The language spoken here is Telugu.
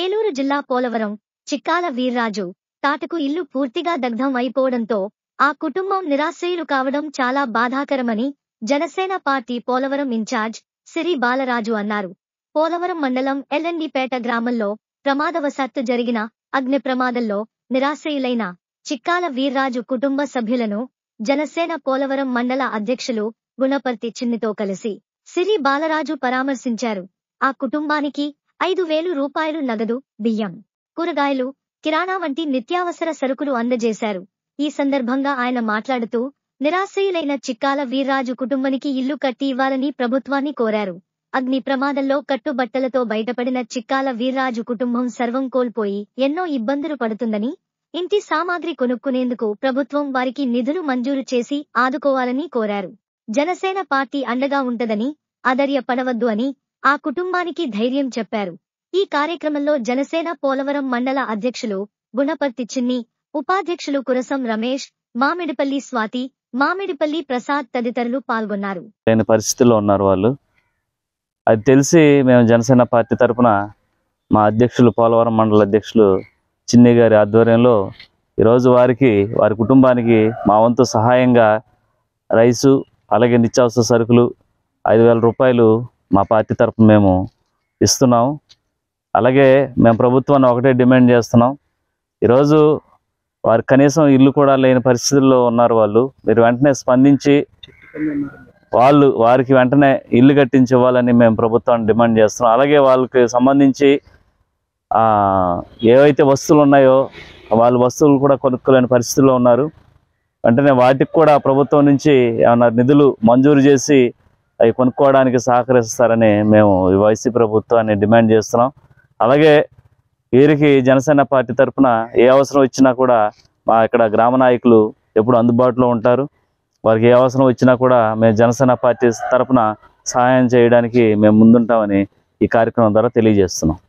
ఏలూరు జిల్లా పోలవరం చిక్కాల వీర్రాజు తాటకు ఇల్లు పూర్తిగా దగ్ధం అయిపోవడంతో ఆ కుటుంబం నిరాశ్రయులు కావడం చాలా బాధాకరమని జనసేన పార్టీ పోలవరం ఇన్ఛార్జ్ సిరి బాలరాజు అన్నారు. పోలవరం మండలం ఎల్ఎన్డిపేట గ్రామంలో ప్రమాదవశాత్తు జరిగిన అగ్ని ప్రమాదంలో నిరాశ్రయులైన చిక్కాల వీర్రాజు కుటుంబ సభ్యులను జనసేన పోలవరం మండల అధ్యక్షులు గుణపర్తి చిన్నితో కలిసి సిరి బాలరాజు పరామర్శించారు. ఆ కుటుంబానికి 5,000 రూపాయలు నగదు, బియ్యం, కూరగాయలు, కిరాణా వంటి నిత్యావసర సరుకులు అందజేశారు. ఈ సందర్భంగా ఆయన మాట్లాడుతూ నిరాశ్రయులైన చిక్కాల వీర్రాజు కుటుంబానికి ఇల్లు కట్టి ఇవ్వాలని ప్రభుత్వాన్ని కోరారు. అగ్ని ప్రమాదంలో కట్టుబట్టలతో బయటపడిన చిక్కాల వీర్రాజు కుటుంబం సర్వం కోల్పోయి ఎన్నో ఇబ్బందులు పడుతుందని, ఇంటి సామాగ్రి కొనుక్కునేందుకు ప్రభుత్వం వారికి నిధులు మంజూరు చేసి ఆదుకోవాలని కోరారు. జనసేన పార్టీ అండగా ఉంటదని, ఆధైర్యపడవద్దు అని ఆ కుటుంబానికి ధైర్యం చెప్పారు. ఈ కార్యక్రమంలో జనసేన పోలవరం మండల అధ్యక్షులు గుణపర్తి చిన్ని, ఉపాధ్యక్షులు కురసం రమేష్, మామిడిపల్లి స్వాతి, మామిడిపల్లి ప్రసాద్ తదితరులు పాల్గొన్నారు. పరిస్థితుల్లో ఉన్నారు వాళ్ళు. అది తెలిసి మేము జనసేన పార్టీ తరఫున మా అధ్యక్షులు పోలవరం మండల అధ్యక్షులు చిన్ని గారి ఆధ్వర్యంలో ఈరోజు వారి కుటుంబానికి మా వంతు సహాయంగా రైసు, అలాగే నిత్యావసర సరుకులు 5,000 రూపాయలు మా పార్టీ తరఫున మేము ఇస్తున్నాం. అలాగే మేము ప్రభుత్వాన్ని ఒకటే డిమాండ్ చేస్తున్నాం, ఈరోజు వారు కనీసం ఇల్లు కూడా లేని పరిస్థితుల్లో ఉన్నారు వాళ్ళు. మీరు వెంటనే స్పందించి వారికి వెంటనే ఇల్లు కట్టించి ఇవ్వాలని మేము ప్రభుత్వాన్ని డిమాండ్ చేస్తున్నాం. అలాగే వాళ్ళకి సంబంధించి ఏవైతే వస్తువులు ఉన్నాయో వాళ్ళ వస్తువులు కూడా కొనుక్కోలేని పరిస్థితుల్లో ఉన్నారు. వెంటనే వాటికి కూడా ప్రభుత్వం నుంచి ఏమన్నా నిధులు మంజూరు చేసి అవి కొనుక్కోవడానికి సహకరిస్తారని మేము ఈ వైసీ ప్రభుత్వాన్ని డిమాండ్ చేస్తున్నాం. అలాగే వీరికి జనసేన పార్టీ తరఫున ఏ అవసరం వచ్చినా కూడా మా ఇక్కడ గ్రామ నాయకులు ఎప్పుడు అందుబాటులో ఉంటారు. వారికి ఏ అవసరం వచ్చినా కూడా మేము జనసేన పార్టీ తరఫున సహాయం చేయడానికి మేము ముందుంటామని ఈ కార్యక్రమం ద్వారా తెలియజేస్తున్నాం.